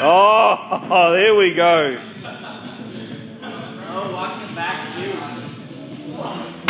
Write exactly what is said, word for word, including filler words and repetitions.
Oh, there we go. Oh, watch the back too.